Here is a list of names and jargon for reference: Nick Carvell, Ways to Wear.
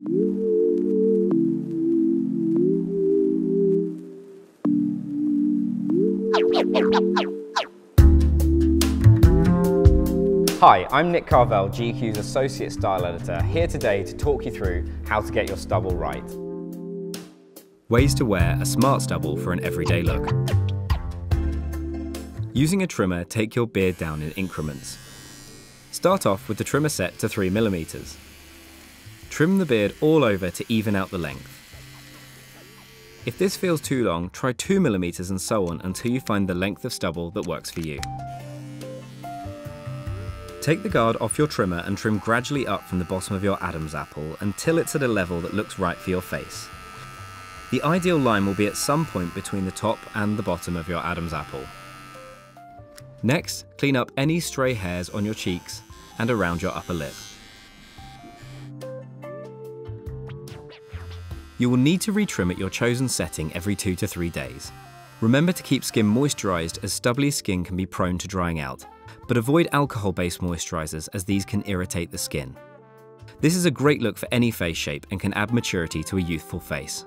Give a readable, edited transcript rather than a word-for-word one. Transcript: Hi, I'm Nick Carvell, GQ's Associate Style Editor, here today to talk you through how to get your stubble right. Ways to wear a smart stubble for an everyday look. Using a trimmer, take your beard down in increments. Start off with the trimmer set to 3 mm. Trim the beard all over to even out the length. If this feels too long, try 2 mm and so on until you find the length of stubble that works for you. Take the guard off your trimmer and trim gradually up from the bottom of your Adam's apple until it's at a level that looks right for your face. The ideal line will be at some point between the top and the bottom of your Adam's apple. Next, clean up any stray hairs on your cheeks and around your upper lip. You will need to retrim at your chosen setting every 2 to 3 days. Remember to keep skin moisturized, as stubbly skin can be prone to drying out, but avoid alcohol-based moisturizers as these can irritate the skin. This is a great look for any face shape and can add maturity to a youthful face.